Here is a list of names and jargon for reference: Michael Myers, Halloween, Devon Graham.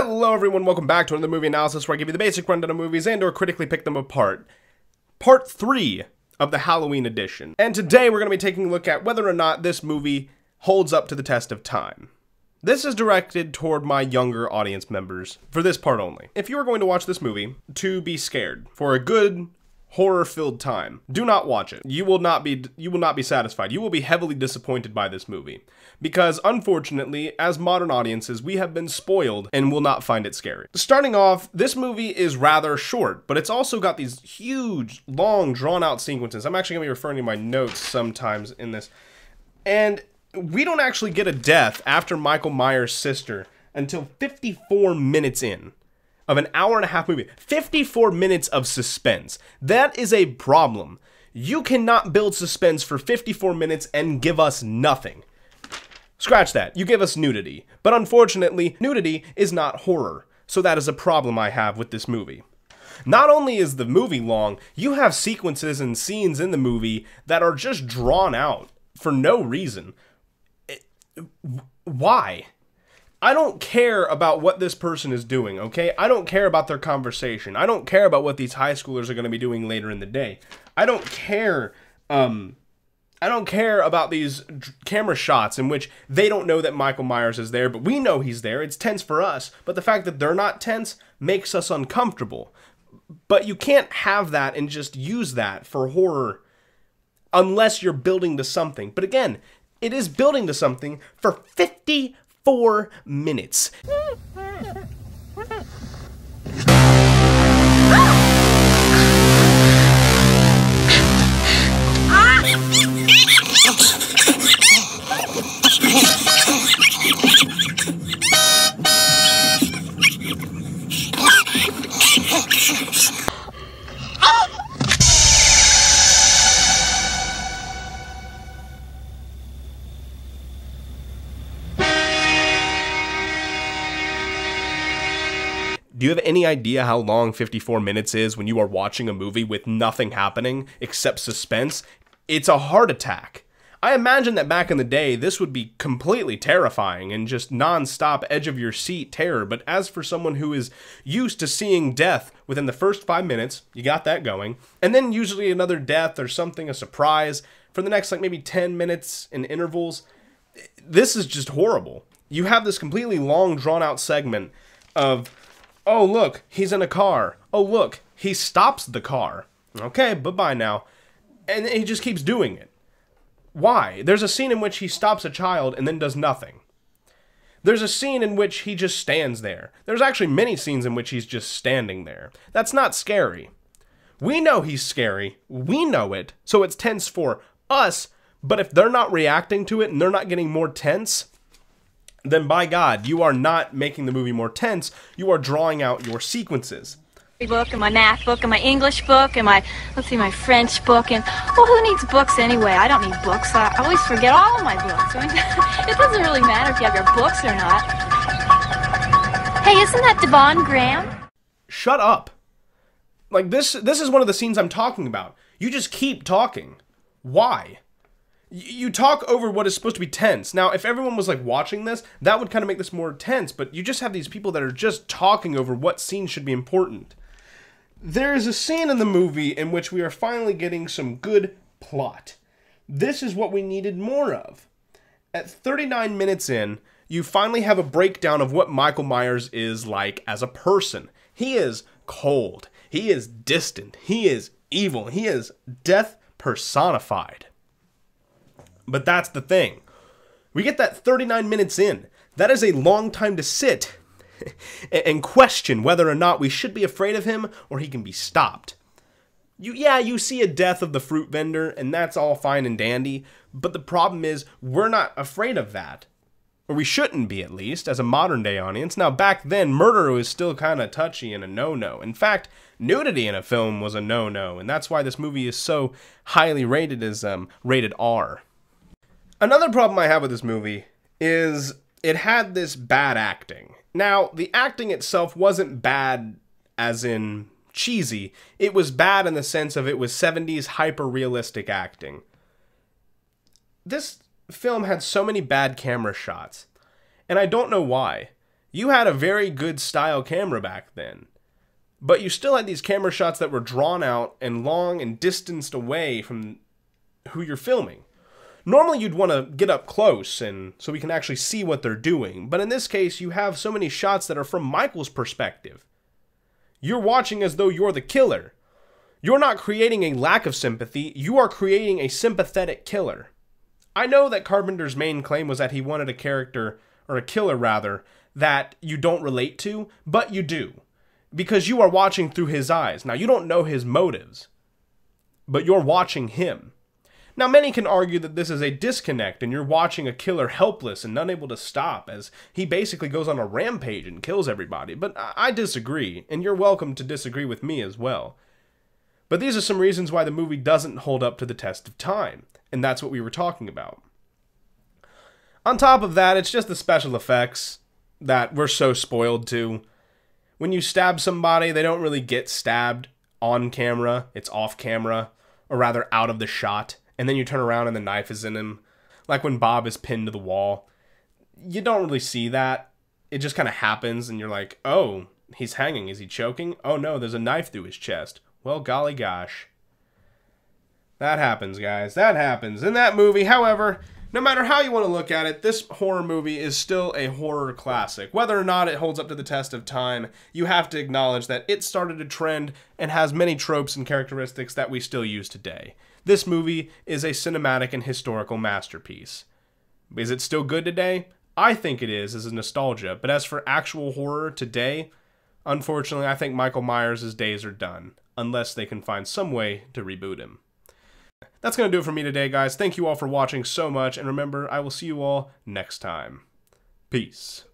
Hello everyone, welcome back to another movie analysis where I give you the basic rundown of movies and or critically pick them apart. Part 3 of the Halloween edition. And today we're going to be taking a look at whether or not this movie holds up to the test of time. This is directed toward my younger audience members for this part only. If you are going to watch this movie to be scared for a good horror-filled time, do not watch it. You will not be satisfied. You will be heavily disappointed by this movie because, unfortunately, as modern audiences, we have been spoiled and will not find it scary. Starting off, this movie is rather short, but it's also got these huge, long, drawn-out sequences. I'm actually going to be referring to my notes sometimes in this. And we don't actually get a death after Michael Myers' sister until 54 minutes in. Of an hour and a half movie. 54 minutes of suspense. That is a problem. You cannot build suspense for 54 minutes and give us nothing. Scratch that. You give us nudity. But unfortunately, nudity is not horror. So that is a problem I have with this movie. Not only is the movie long, you have sequences and scenes in the movie that are just drawn out for no reason. Why? I don't care about what this person is doing, okay? I don't care about their conversation. I don't care about what these high schoolers are going to be doing later in the day. I don't care about these camera shots in which they don't know that Michael Myers is there, but we know he's there. It's tense for us, but the fact that they're not tense makes us uncomfortable. But you can't have that and just use that for horror unless you're building to something. But again, it is building to something for 54 minutes. Do you have any idea how long 54 minutes is when you are watching a movie with nothing happening except suspense? It's a heart attack. I imagine that back in the day, this would be completely terrifying and just non-stop edge of your seat terror. But as for someone who is used to seeing death within the first 5 minutes, you got that going. And then usually another death or something, a surprise for the next like maybe 10 minutes in intervals. This is just horrible. You have this completely long drawn out segment of, oh, look, he's in a car. Oh, look, he stops the car. Okay, bye-bye now. And he just keeps doing it. Why? There's a scene in which he stops a child and then does nothing. There's a scene in which he just stands there. There's actually many scenes in which he's just standing there. That's not scary. We know he's scary. We know it. So it's tense for us. But if they're not reacting to it and they're not getting more tense, then by God, you are not making the movie more tense. You are drawing out your sequences. Book and my math book and my English book and my, let's see, my French book and, well, who needs books anyway? I don't need books. I always forget all of my books. I mean, it doesn't really matter if you have your books or not. Hey, isn't that Devon Graham? Shut up. Like, this is one of the scenes I'm talking about. You just keep talking. Why? You talk over what is supposed to be tense. Now, if everyone was like watching this, that would kind of make this more tense, but you just have these people that are just talking over what scene should be important. There is a scene in the movie in which we are finally getting some good plot. This is what we needed more of. At 39 minutes in, you finally have a breakdown of what Michael Myers is like as a person. He is cold. He is distant. He is evil. He is death personified. But that's the thing. We get that 39 minutes in. That is a long time to sit and question whether or not we should be afraid of him or he can be stopped. You see a death of the fruit vendor, and that's all fine and dandy. But the problem is we're not afraid of that. Or we shouldn't be, at least, as a modern day audience. Now, back then, murder was still kind of touchy and a no-no. In fact, nudity in a film was a no-no. And that's why this movie is so highly rated as rated R. Another problem I have with this movie is it had this bad acting. Now, the acting itself wasn't bad as in cheesy. It was bad in the sense of it was 70s hyper-realistic acting. This film had so many bad camera shots, and I don't know why. you had a very good style camera back then, but you still had these camera shots that were drawn out and long and distanced away from who you're filming. Normally you'd want to get up close and so we can actually see what they're doing, but in this case you have so many shots that are from Michael's perspective. You're watching as though you're the killer. You're not creating a lack of sympathy, you are creating a sympathetic killer. I know that Carpenter's main claim was that he wanted a character, or a killer rather, that you don't relate to, but you do. Because you are watching through his eyes. Now, you don't know his motives, but you're watching him. Now, many can argue that this is a disconnect and you're watching a killer helpless and unable to stop as he basically goes on a rampage and kills everybody, but I disagree, and you're welcome to disagree with me as well. But these are some reasons why the movie doesn't hold up to the test of time, and that's what we were talking about. On top of that, it's just the special effects that we're so spoiled to. When you stab somebody, they don't really get stabbed on camera. It's off camera, or rather out of the shot. And then you turn around and the knife is in him. Like when Bob is pinned to the wall. You don't really see that. It just kind of happens and you're like, oh, he's hanging. Is he choking? Oh no, there's a knife through his chest. Well, golly gosh. That happens, guys. That happens in that movie. However, no matter how you want to look at it, this horror movie is still a horror classic. Whether or not it holds up to the test of time, you have to acknowledge that it started a trend and has many tropes and characteristics that we still use today. This movie is a cinematic and historical masterpiece. Is it still good today? I think it is as a nostalgia, but as for actual horror today, unfortunately, I think Michael Myers' days are done, unless they can find some way to reboot him. That's going to do it for me today, guys. Thank you all for watching so much, and remember, I will see you all next time. Peace.